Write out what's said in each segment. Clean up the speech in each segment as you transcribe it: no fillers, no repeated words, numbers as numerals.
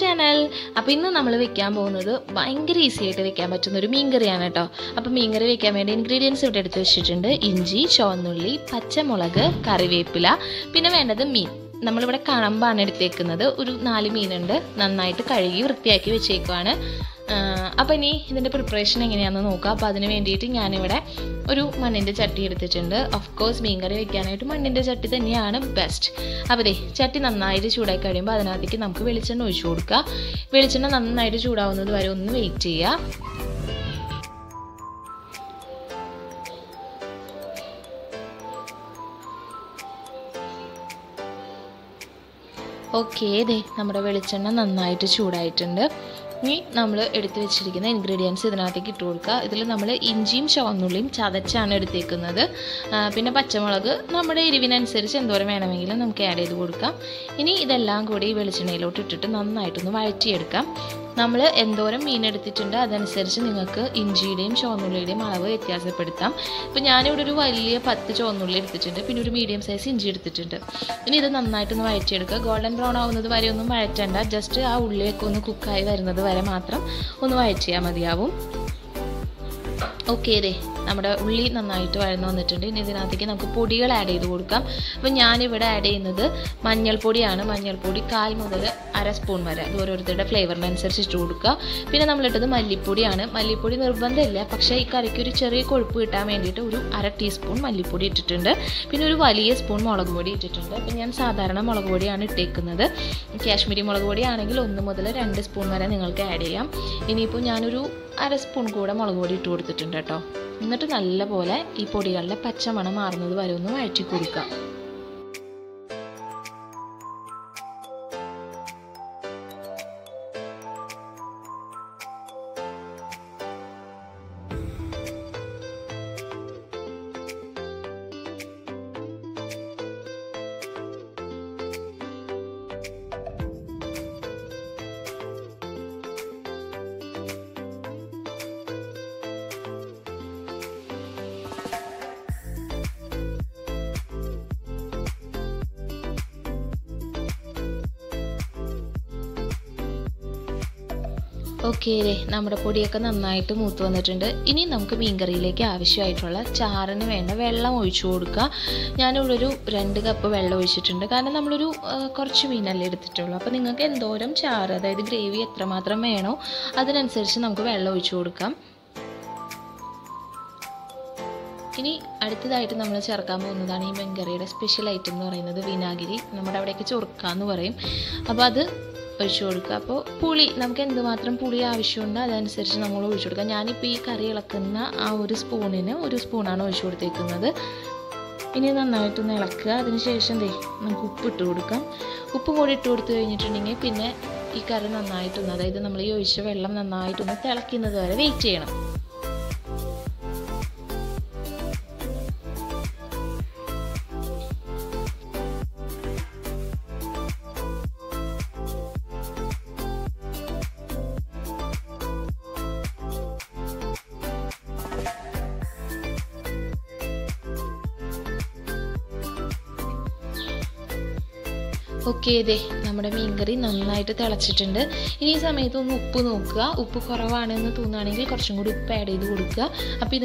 channel. Now we will make it easy to make it. Ingredients are inji, chonnulli, pachamolaga, karivepila, pinna meat. We will make it अपन ये preparation of course best okay we will We will add the ingredients to the ingredients. We will add the ingredients to the ingredients. We will add the ingredients. Okay, നമ്മുടെ ഉള്ളി നന്നായിട്ട് വഴന്നു വന്നിട്ടുണ്ട് ഇനി ഇതിനകത്തേക്ക് നമുക്ക് പൊടികൾ ആഡ് ചെയ്തു കൊടുക്കാം അപ്പോൾ ഞാൻ ഇവിടെ ആഡ് ചെയ്യുന്നത് മഞ്ഞൾപ്പൊടിയാണ് മഞ്ഞൾപ്പൊടി 1/4 മുതൽ 1/2 സ്പൂൺ വരെ അത് ഓരോരുത്തരുടെ ഫ്ലേവറിന് അനുസരിച്ച് ഇട്ട് കൊടുക്കുക പിന്നെ നമ്മൾ ഇട്ടത് മല്ലിപ്പൊടിയാണ് മല്ലിപ്പൊടി നിർബന്ധമില്ല പക്ഷേ ഈ കറിക്ക് ഒരു ചെറിയ കൊഴുപ്പ് കിട്ടാൻ വേണ്ടിയിട്ട് ഒരു 1/2 ടീസ്പൂൺ മല്ലിപ്പൊടി ഇട്ടിട്ടുണ്ട് പിന്നെ ഒരു വലിയ സ്പൂൺ മുളക് പൊടി ഇട്ടിട്ടുണ്ട് അപ്പോൾ ഞാൻ സാധാരണ മുളക് പൊടിയാണ് ഇട്ടേക്കുന്നത് കാശ്മീരി മുളക് പൊടിയാണെങ്കിൽ 1 മുതൽ 2 സ്പൂൺ വരെ നിങ്ങൾക്ക് ആഡ് ചെയ്യാം ഇനി ഇപ്പോൾ ഞാൻ ഒരു 1/2 സ്പൂൺ കൂട മുളക് പൊടി ഇട്ട് കൊടുത്തിട്ടുണ്ട് ട്ടോ എന്നിട്ട് നല്ലപോലെ ഈ പൊടികളുടെ പച്ചമണം മാറുന്നത് വരെ ഒന്ന് വഴറ്റി കൊടുക്കുക Okay, we will put the night to move to the tender. In the Namkamingari lake, Avishitola, Char and Venda, Vella Moichurka, Yanulu, Rendicup Vella Vishitunda, and Namlu Corchivina led the Tola. Putting again Doram Chara, the gravy at Ramatra Meno, other than Sersion Namka Vella Vichurka. Ini added the item number Charkamu, the name and Garrida, special item or another Vinagiri, Namadakachurkanuarim, Abad. Puli, Namken the Matram Puli Avishunda, then Serginamolo Shurka, Yani P. Karilakana, or a spoon in a spoonano should take another. In the night to Nalaka, then station the Nampupu Turka, Upumodi Turtu in training a pinna, Ikarana night to another, the Namlio Ishavelam, the night to the Talakin, the week chain. Okay, we have to use the same thing. We have to use the same thing. Now we will set the curry and pin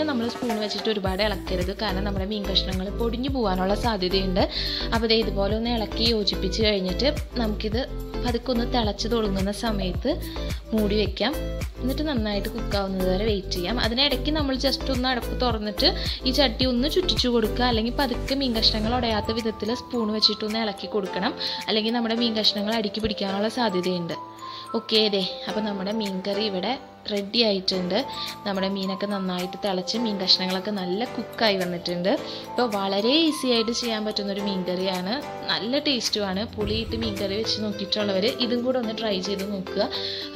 a spoon vegetable bada lacquer, Kana, Minkashangal, Podin, Buanola Sadi, the Bologna, Laki, Ojipichi, and Tip, Namkida, Padakuna, Talachadorgana, Sametha, Moody Vecam, Nitan night cook down the 8 AM. Adanakin just to not put on the two, each at Tuna Chuchuka, Langipadaka, Minkashangal, Diatha with the spoon vegetuna, Laki Kurkanam, Alanginamada Minkashangal, Adikipicanola Sadi, the end. Okay, they have a Namada Minkari Veda. Ready ആയിട്ടുണ്ട്. നമ്മുടെ മീനൊക്കെ നന്നായിട്ട് തിളച്ച് മീൻ കഷ്ണങ്ങളൊക്കെ നല്ല കുക്കായി വന്നിട്ടുണ്ട്. അപ്പോൾ വളരെ ഈസി ആയിട്ട് ചെയ്യാൻ പറ്റുന്നൊരു മീൻ കറിയാണ്, നല്ല ടേസ്റ്റുമാണ്. പുളിയിട്ട് മീൻ കറി വെച്ച് നോക്കിയിട്ടുള്ളവർ ഇതും കൂടെ ഒന്ന് ട്രൈ ചെയ്ത് നോക്കുക.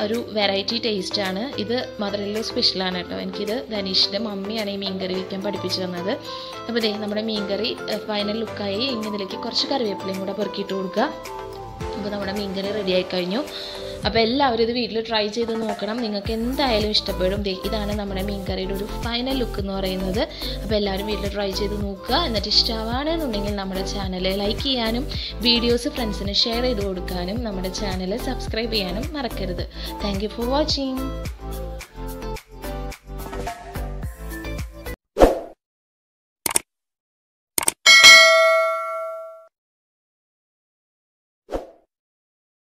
ഒരു വെറൈറ്റി ടേസ്റ്റാണ് ഇത്. മധുരയിലെ സ്പെഷ്യലാണ് കേട്ടോ. എനിക്കിത് ധനീഷിൻ്റെ മമ്മിയാണ് ഈ മീൻ കറി വയ്ക്കാൻ പഠിപ്പിച്ചു തന്നത്. അപ്പോൾ ദേ നമ്മുടെ മീൻ കറി ഫൈനൽ ലുക്കായി. ഇങ്ങനെതിലേക്ക് കുറച്ച് കറിവേപ്പിലയും കൂടെ പെറുക്കിയിട്ട് കൊടുക്കുക. അപ്പോൾ നമ്മുടെ മീൻകറി റെഡിയായി കഴിഞ്ഞു. അപ്പോൾ എല്ലാവരും ഇത് വീട്ടിൽ ട്രൈ ചെയ്ത് നോക്കണം, നിങ്ങൾക്ക് എന്തായാലും ഇഷ്ടപ്പെടും. ഇതാണ് നമ്മുടെ മീൻകറിയുടെ ഒരു ഫൈനൽ ലുക്ക് എന്ന് പറയുന്നത്. അപ്പോൾ എല്ലാവരും വീട്ടിൽ ട്രൈ ചെയ്ത് നോക്കുക. എന്നിട്ട് ഇഷ്ടമാണെന്നുണ്ടെങ്കിൽ നമ്മുടെ ചാനൽ ലൈക്ക് ചെയ്യാനും വീഡിയോസ് ഫ്രണ്ട്സിന് ഷെയർ ചെയ്ത് കൊടുക്കാനും നമ്മുടെ ചാനൽ സബ്സ്ക്രൈബ് ചെയ്യാനും മറക്കരുത്. Thank you for watching.